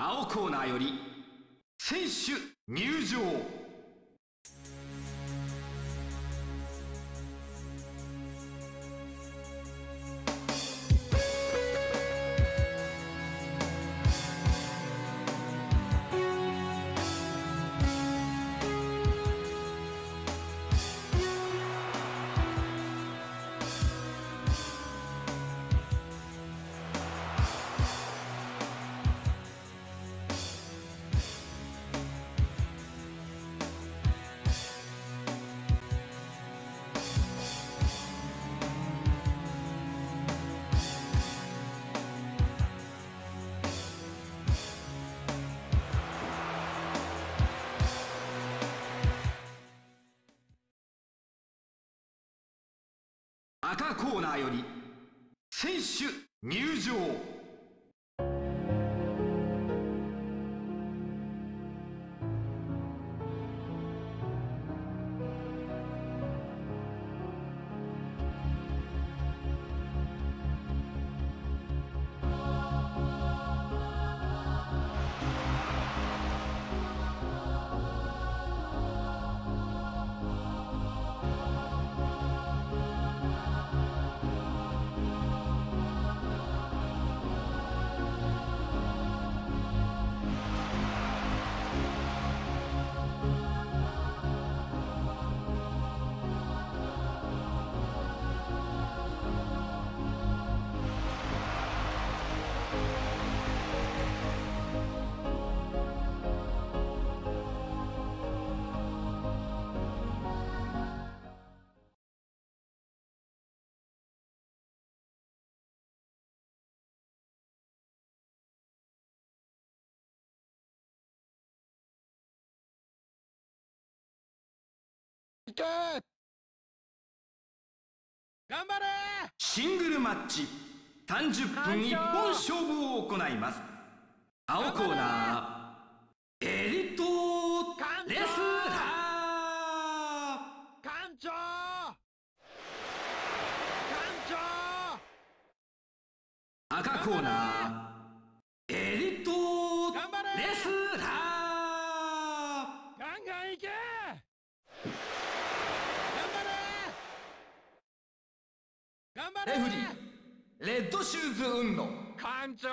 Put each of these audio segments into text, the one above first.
青コーナーより選手入場。赤コーナーより選手入場。頑張れ。シングルマッチ30分一本勝負を行います。青コーナーエリートレスラー赤コーナーレフリーレッドシューズUnno艦長。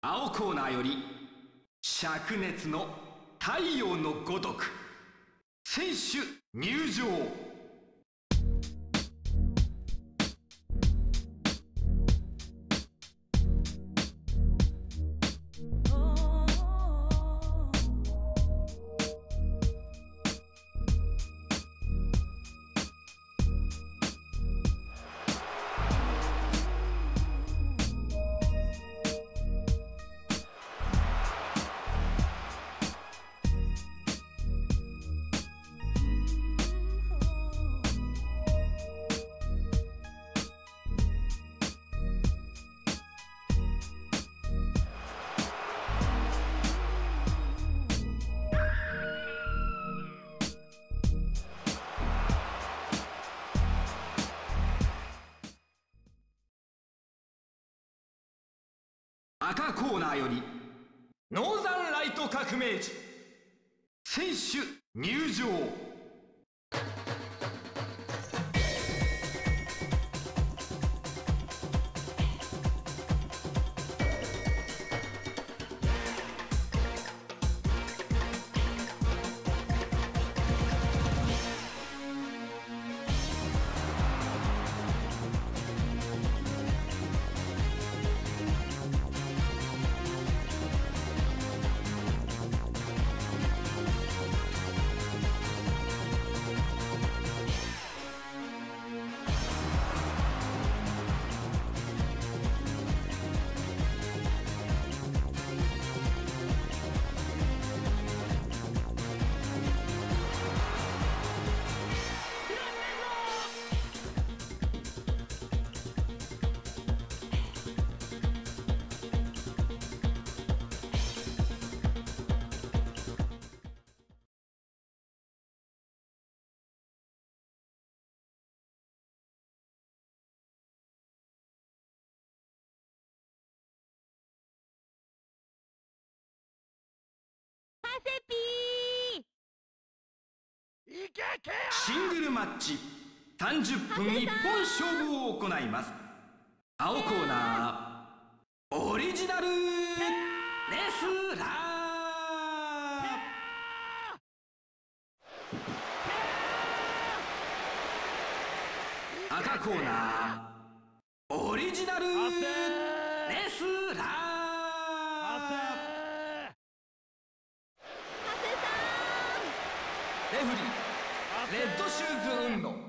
青コーナーより灼熱の太陽のごとく選手入場。赤コーナーよりノーザンライト革命児選手入場。シングルマッチ30分一本勝負を行います。青コーナーオリジナルレスーコーナーオリジナルレスラー。レフリーレッドシューズ運動。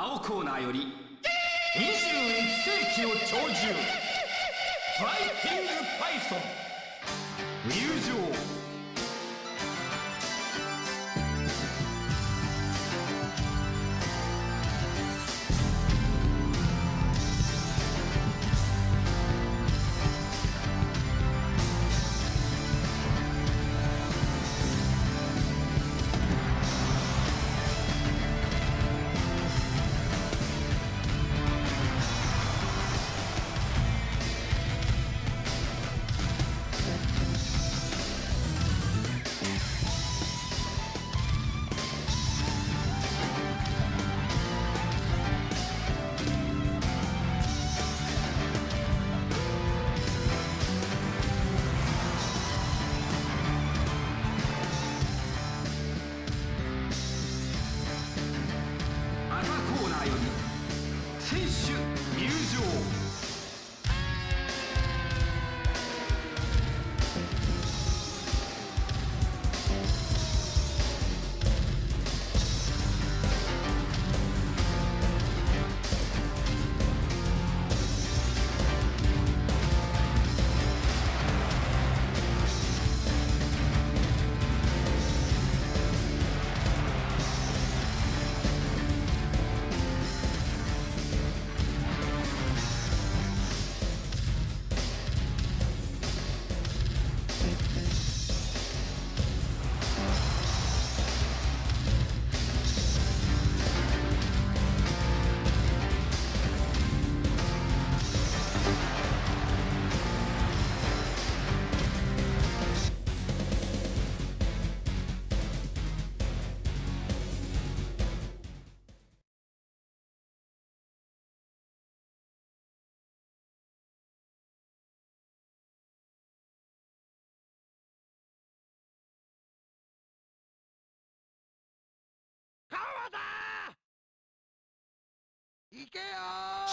青コーナーより21世紀を鳥獣バイキングパイソン入場。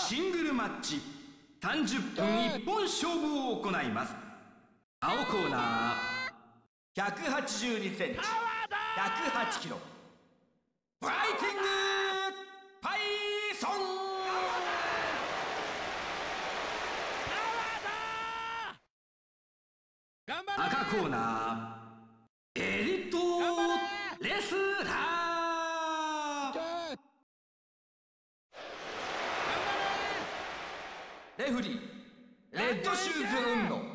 シングルマッチ30分一本勝負を行います。青コーナー182センチ108キロファイティングパイソン。赤コーナーエリートレスラーレフリーレッドシューズ運動。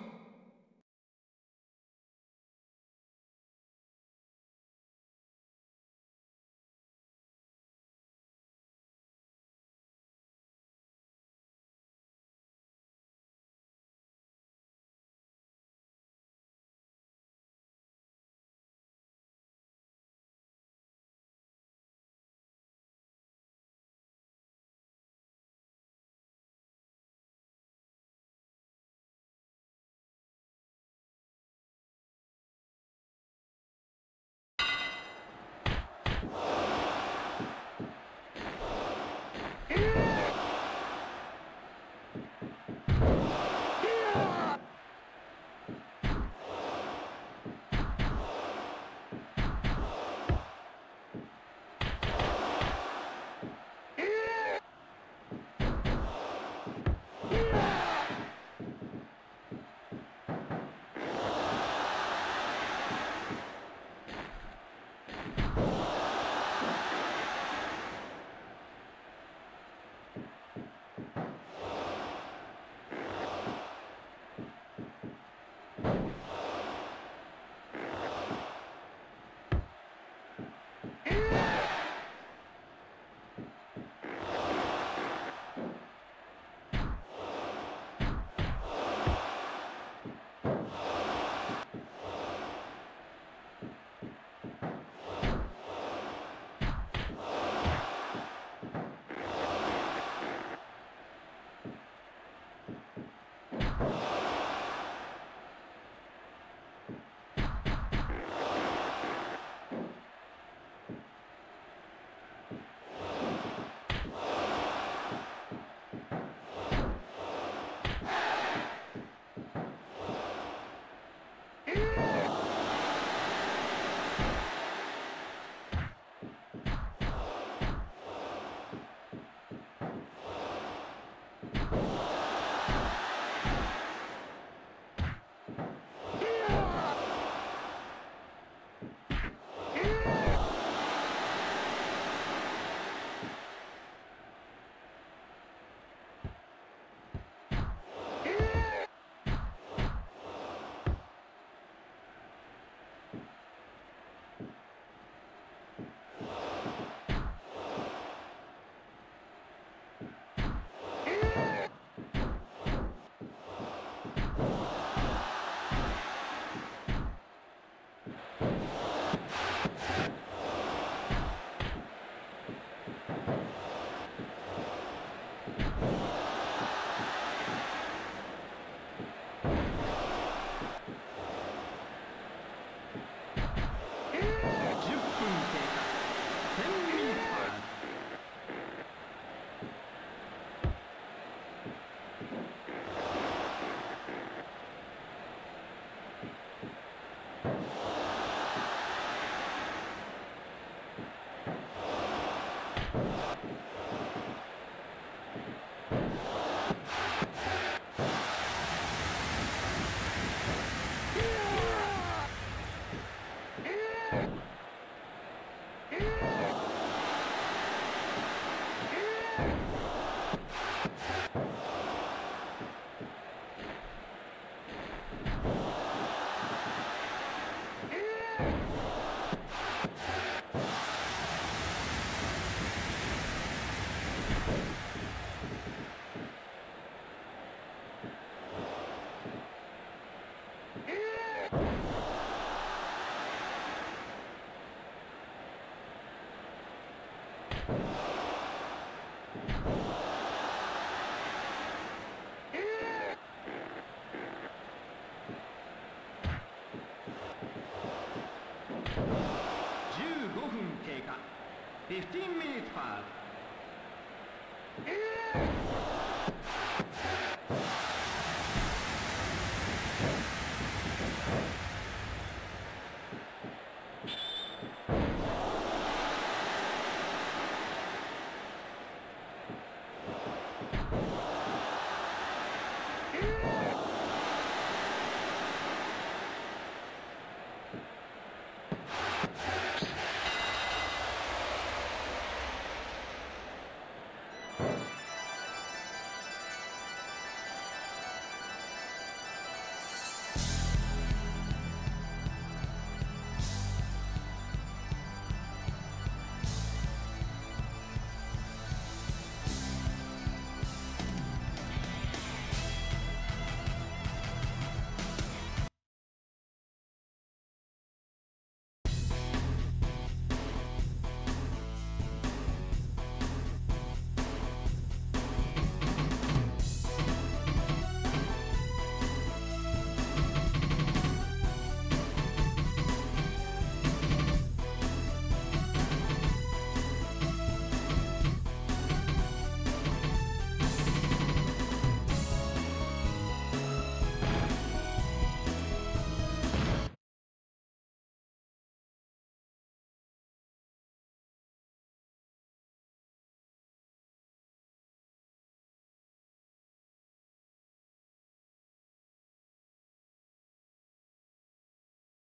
15 minutes past.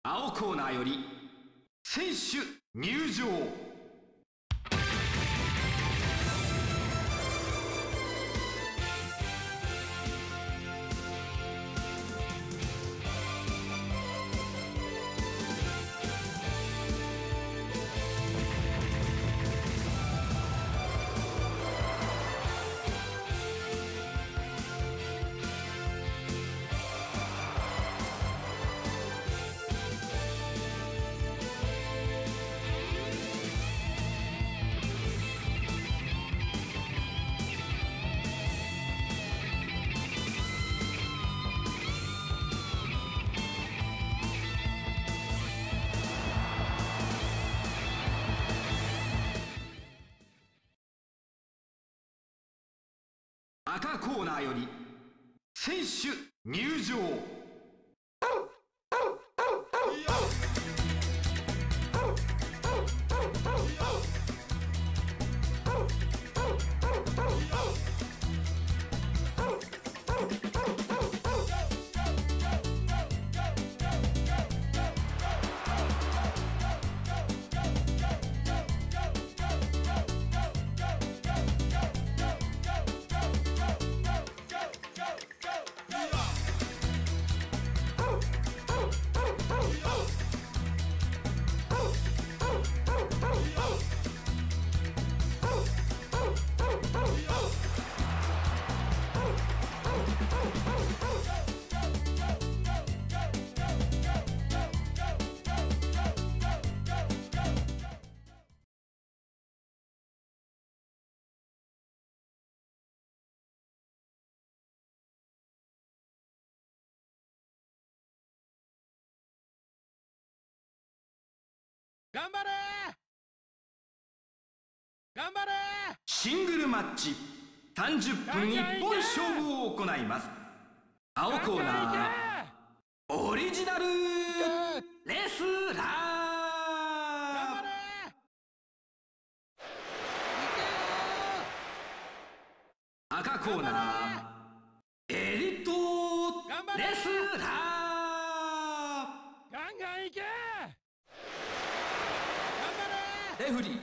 青コーナーより選手入場。赤コーナーより選手入場。頑張れ頑張れ。シングルマッチ30分一本勝負を行います。青コーナーオリジナルレスラー。赤コーナーエリートレスラー。ガンガンいけ。レフリー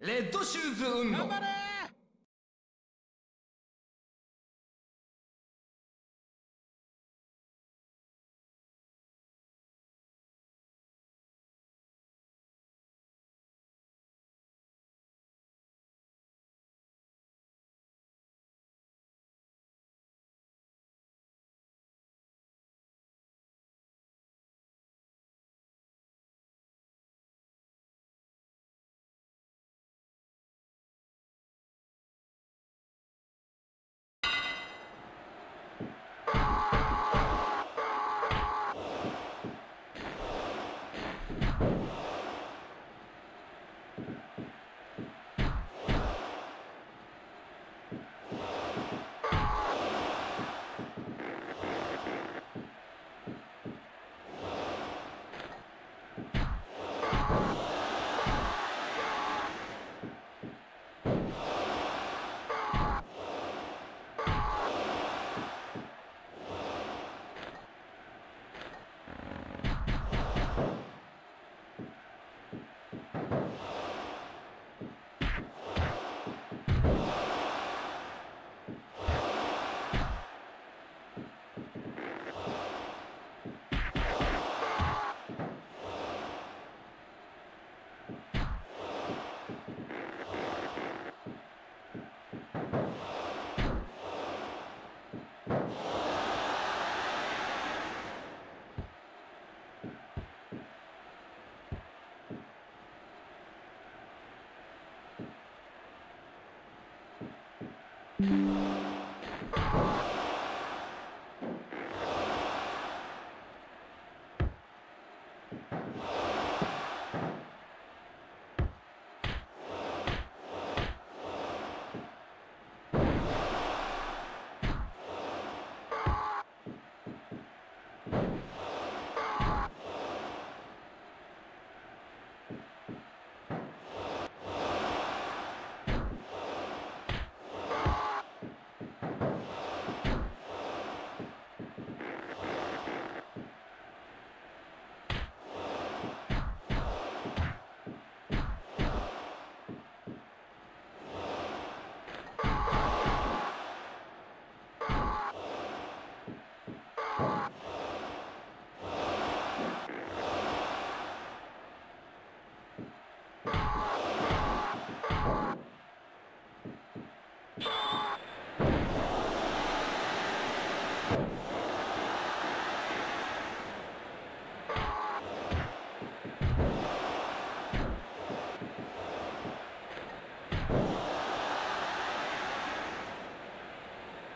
レッドシューズ運動。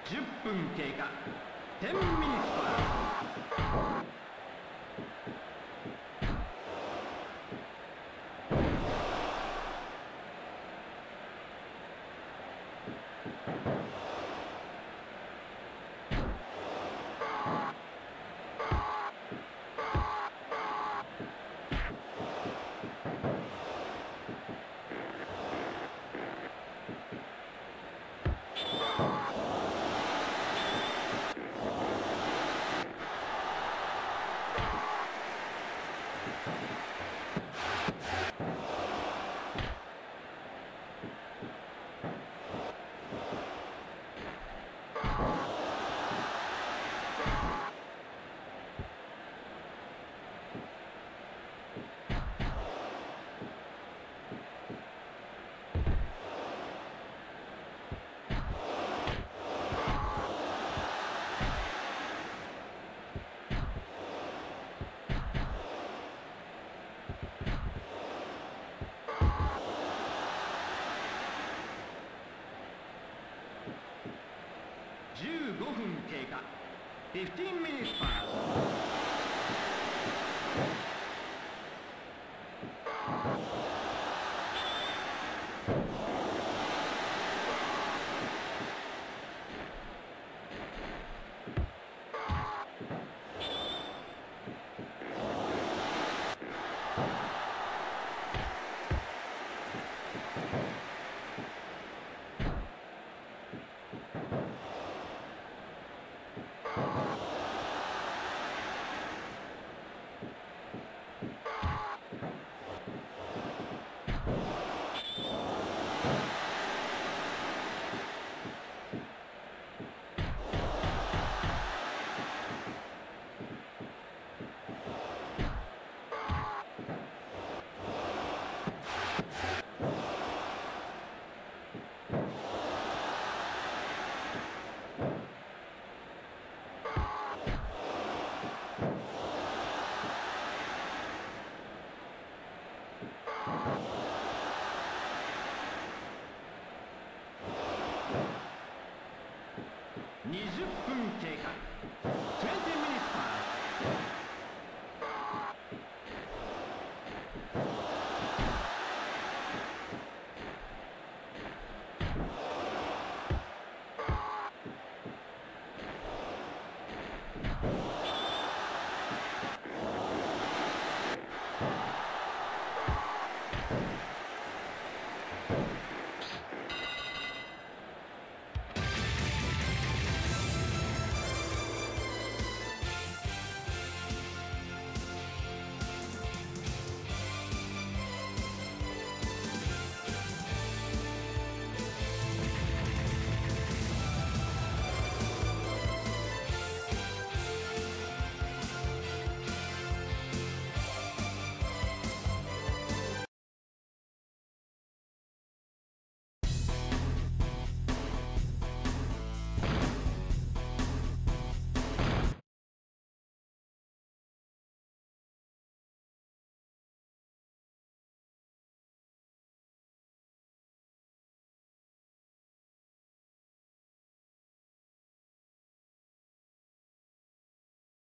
10分経過、10ミニスパー。15分経過、15ミニスパー。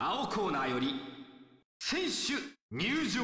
青コーナーより選手入場。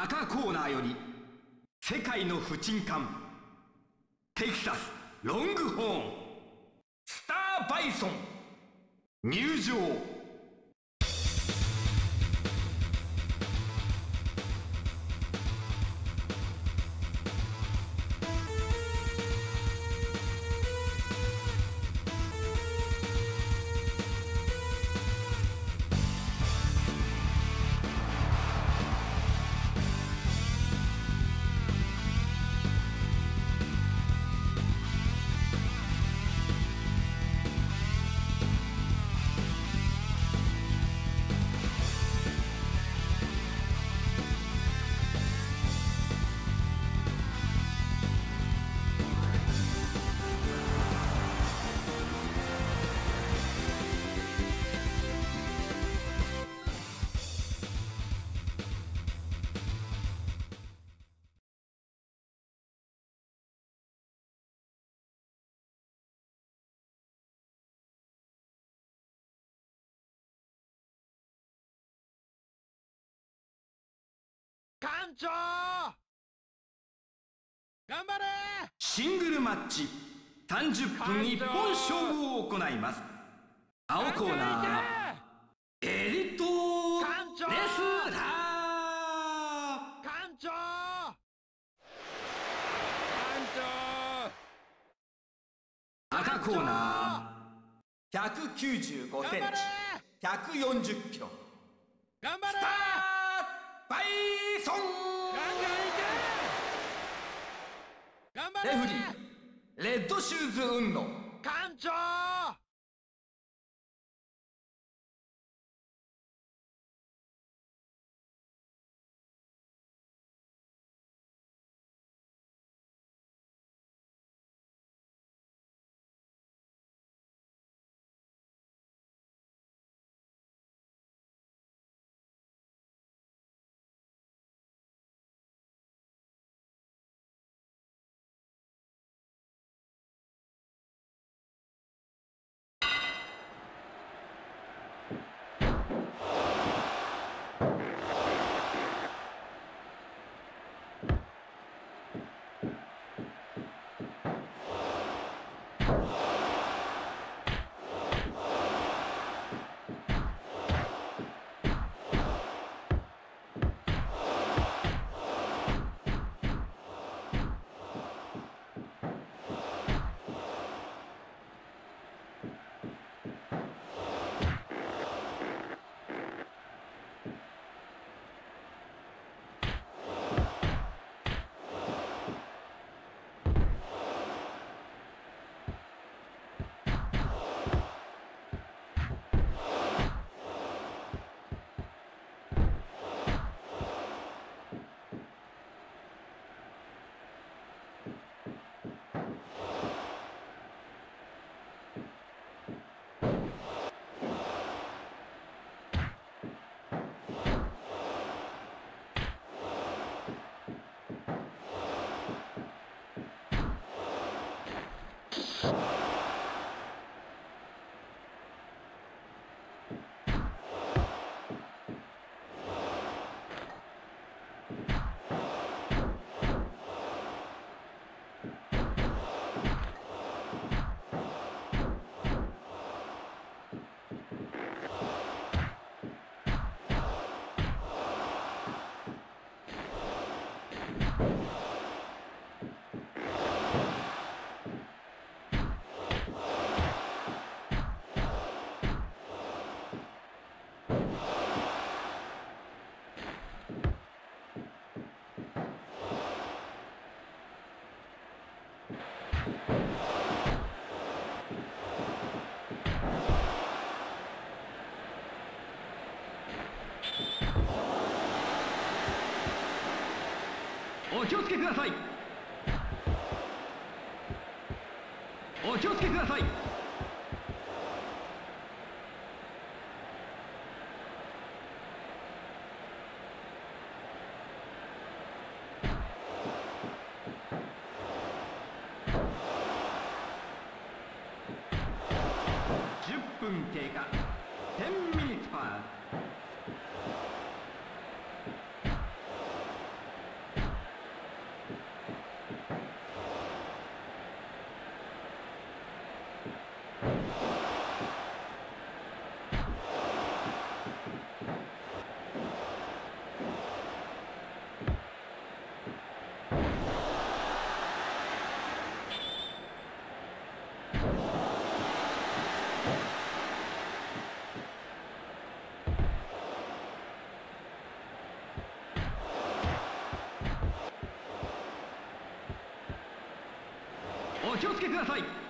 赤コーナーより世界の不沈艦テキサスロングホーンスターバイソン入場。艦長頑張れ。シングルマッチ30分一本勝負を行います。青コーナーエリートレスラー。艦長赤コーナー195センチ140キロ頑張れ。スターバイソン。レフリーレッドシューズ運動艦長お気をつけください。お気をつけください。10分経過。10ミニッツパス。お気をつけください。